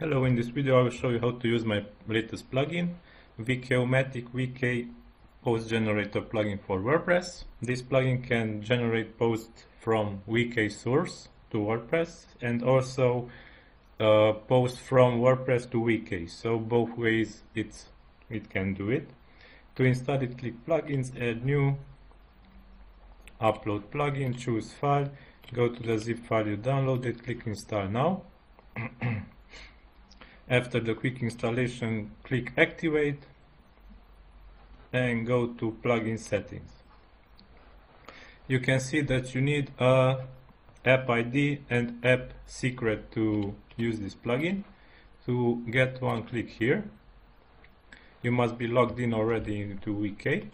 Hello, in this video I will show you how to use my latest plugin, VKomatic VK Post Generator plugin for WordPress. This plugin can generate posts from VK source to WordPress and also posts from WordPress to VK. So both ways it can do it. To install it, click plugins, add new, upload plugin, choose file, go to the zip file you downloaded, click install now. After the quick installation, click activate and go to plugin settings. You can see that you need a app ID and app secret to use this plugin. To get one, click here. You must be logged in already into VK.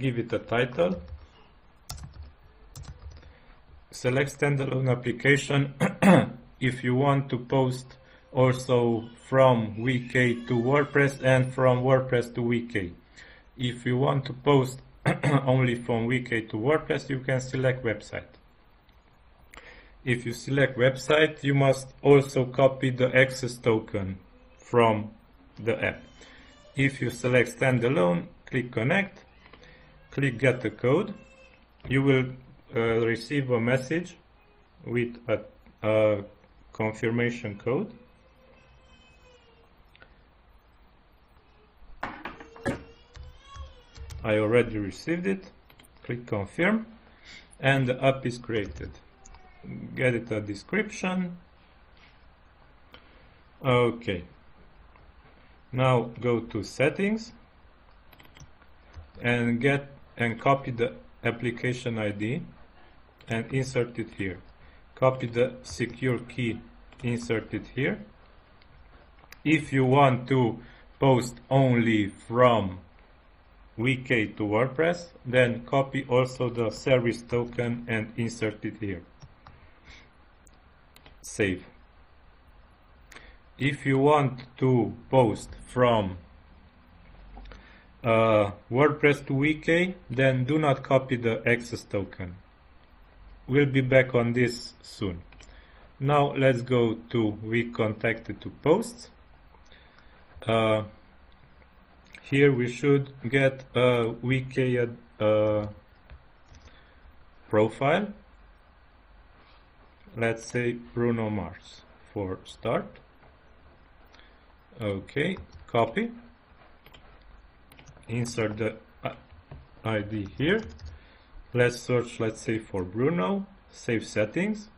Give it a title. Select standalone application. If you want to post also from VK to WordPress and from WordPress to VK. If you want to post only from VK to WordPress, you can select website. If you select website, you must also copy the access token from the app. If you select standalone, click connect, click get a code. You will receive a message with a confirmation code. I already received it. Click confirm and the app is created. Get it a description. Okay. Now go to settings and copy the application ID and insert it here. Copy the secure key, insert it here. If you want to post only from VK to WordPress, then copy also the service token and insert it here. Save. If you want to post from WordPress to VK, then do not copy the access token. We'll be back on this soon. Now let's go to VKontakte to posts. Here we should get a VK profile. Let's say Bruno Mars for start. Okay, copy. Insert the ID here. Let's search, let's say, for Bruno, save settings,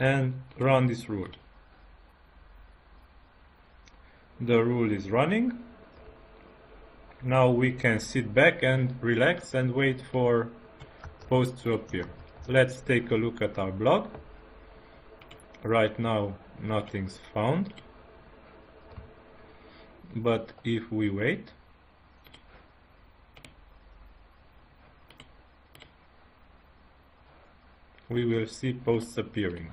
and run this rule. The rule is running. Now we can sit back and relax and wait for posts to appear. Let's take a look at our blog. Right now, nothing's found. But if we wait, we will see posts appearing.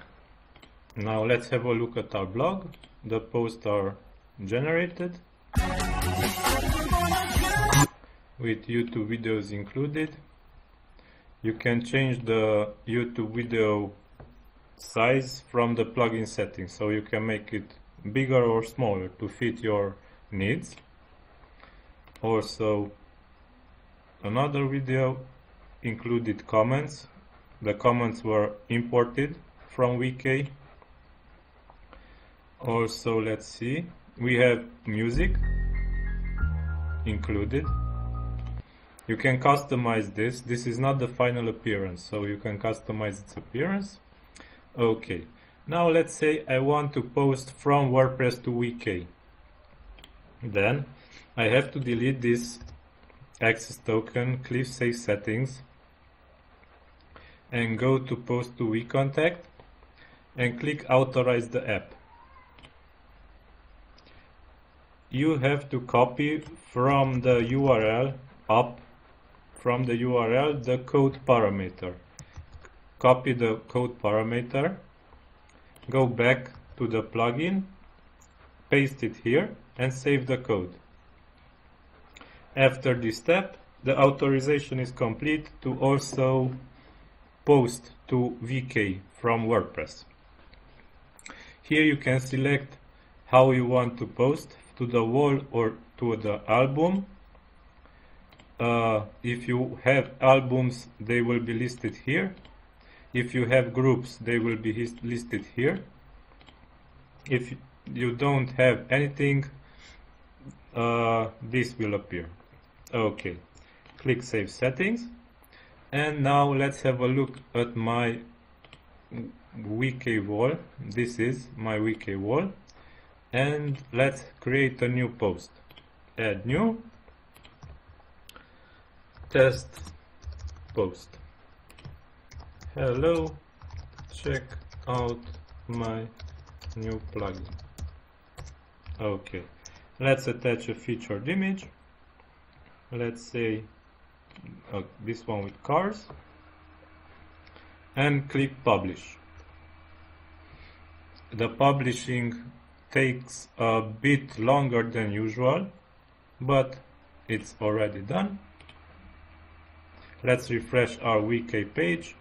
Now let's have a look at our blog. The posts are generated with YouTube videos included. You can change the YouTube video size from the plugin settings, so you can make it bigger or smaller to fit your needs. Also, another video included comments. The comments were imported from VK. Also, let's see, we have music included. You can customize this. This is not the final appearance, so you can customize its appearance. Okay, now let's say I want to post from WordPress to VK. Then I have to delete this access token, click save settings, and go to post to VKontakte and click authorize the app. You have to copy from the URL the code parameter. Copy the code parameter, go back to the plugin, paste it here and save the code. After this step, the authorization is complete to also post to VK from WordPress. Here you can select how you want to post, to the wall or to the album. If you have albums, they will be listed here. If you have groups, they will be listed here. If you don't have anything, this will appear. Okay, click Save Settings. And now let's have a look at my VK wall. This is my VK wall. And let's create a new post. Add new. Test post. Hello, check out my new plugin. Okay, let's attach a featured image. Let's say this one with cars, and click publish. The publishing takes a bit longer than usual, but it's already done. Let's refresh our VK page,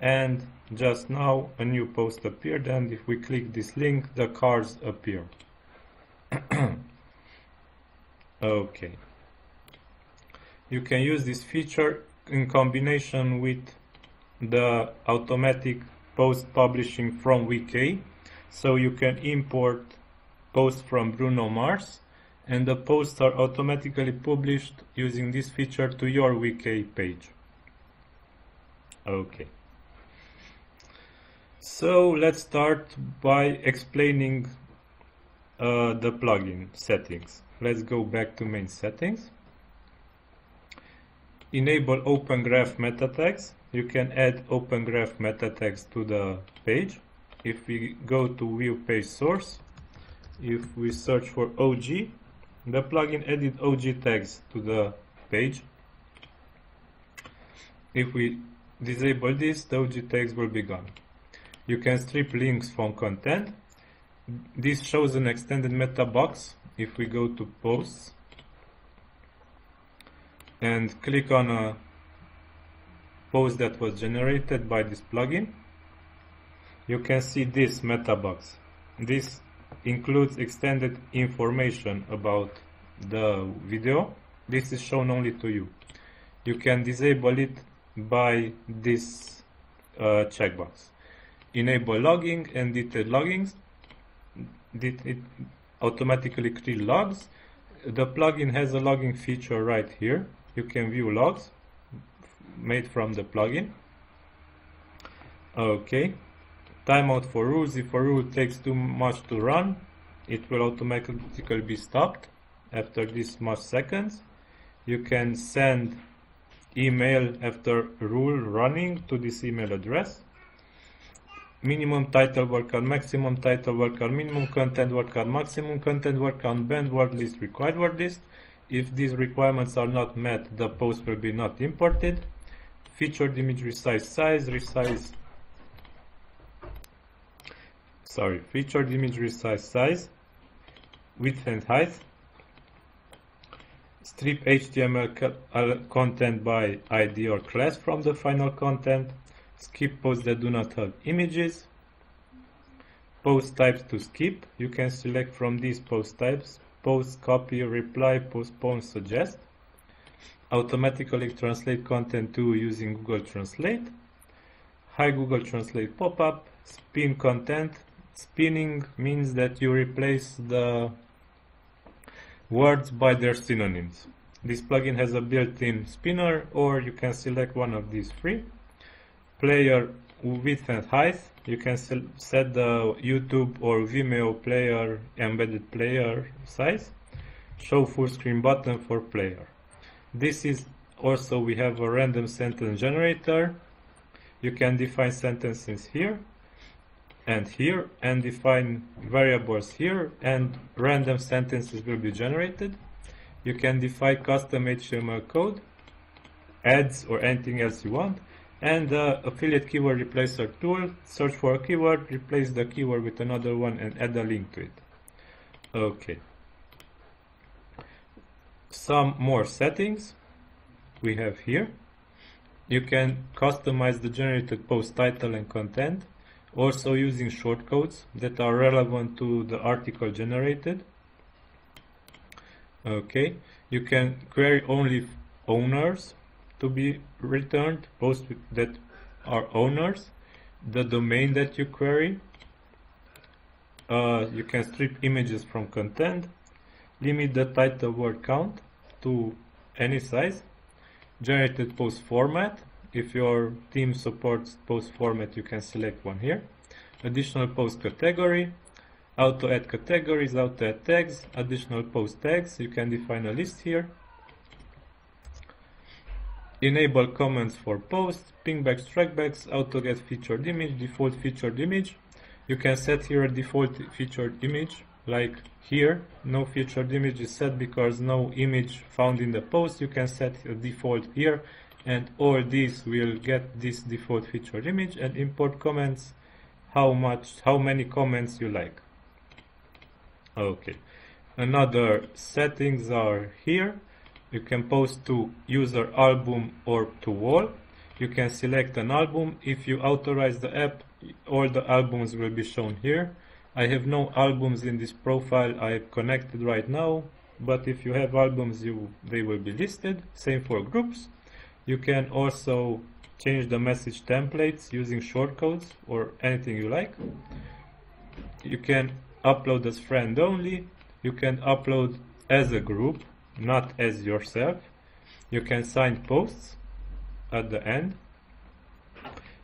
and just now a new post appeared, and if we click this link, the cars appear. Okay. You can use this feature in combination with the automatic post publishing from VK, so you can import posts from Bruno Mars, and the posts are automatically published using this feature to your VK page. Okay. So let's start by explaining the plugin settings. Let's go back to main settings. Enable Open Graph meta tags. You can add Open Graph meta tags to the page. If we go to View Page Source, if we search for OG, the plugin added OG tags to the page. If we disable this, the OG tags will be gone. You can strip links from content. This shows an extended meta box. If we go to posts and click on a post that was generated by this plugin, you can see this meta box. This includes extended information about the video. This is shown only to you. You can disable it by this checkbox. Enable logging and detailed loggings. It automatically creates logs. The plugin has a logging feature right here. You can view logs made from the plugin. Okay. Timeout for rules. If a rule takes too much to run, it will automatically be stopped after this much seconds. You can send email after rule running to this email address. Minimum title workout, maximum title workout, minimum content workout, maximum content workout, banned word list, required word list. If these requirements are not met, the post will be not imported. Featured image resize size, resize. Sorry, featured image resize size, width and height, strip HTML content by ID or class from the final content, skip posts that do not have images, post types to skip. You can select from these post types, post, copy, reply, postpone, suggest, automatically translate content to using Google Translate, high Google Translate pop-up, spin content. Spinning means that you replace the words by their synonyms. This plugin has a built-in spinner, or you can select one of these three. Player width and height. You can set the YouTube or Vimeo player, embedded player size. Show full screen button for player. This is also, we have a random sentence generator. You can define sentences here and here, and define variables here, and random sentences will be generated. You can define custom HTML code, ads, or anything else you want. And the affiliate keyword replacer tool, search for a keyword, replace the keyword with another one, and add a link to it. Okay. Some more settings we have here. You can customize the generated post title and content. also using shortcodes that are relevant to the article generated. Okay, you can query only owners to be returned, posts that are owners, the domain that you query. You can strip images from content, limit the title word count to any size, generated post format. If your team supports post format, you can select one here. Additional post category, auto add categories, auto add tags, additional post tags. You can define a list here. Enable comments for posts, pingbacks, trackbacks, auto get featured image, default featured image. You can set here a default featured image, like here. No featured image is set because no image found in the post. You can set a default here, and all these will get this default featured image, and import comments, how many comments you like. Okay, another settings are here. You can post to user album or to wall. You can select an album. If you authorize the app, all the albums will be shown here. I have no albums in this profile I have connected right now, but if you have albums, they will be listed. Same for groups. You can also change the message templates using shortcodes or anything you like. You can upload as friend only. You can upload as a group, not as yourself. You can sign posts at the end.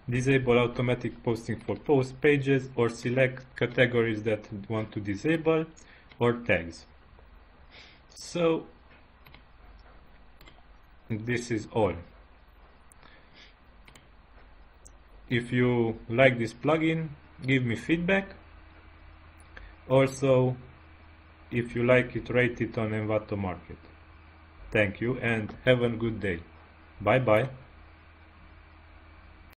Disable automatic posting for post pages, or select categories that you want to disable, or tags. So this is all. If you like this plugin, give me feedback. Also, if you like it, rate it on Envato Market. Thank you and have a good day. Bye bye.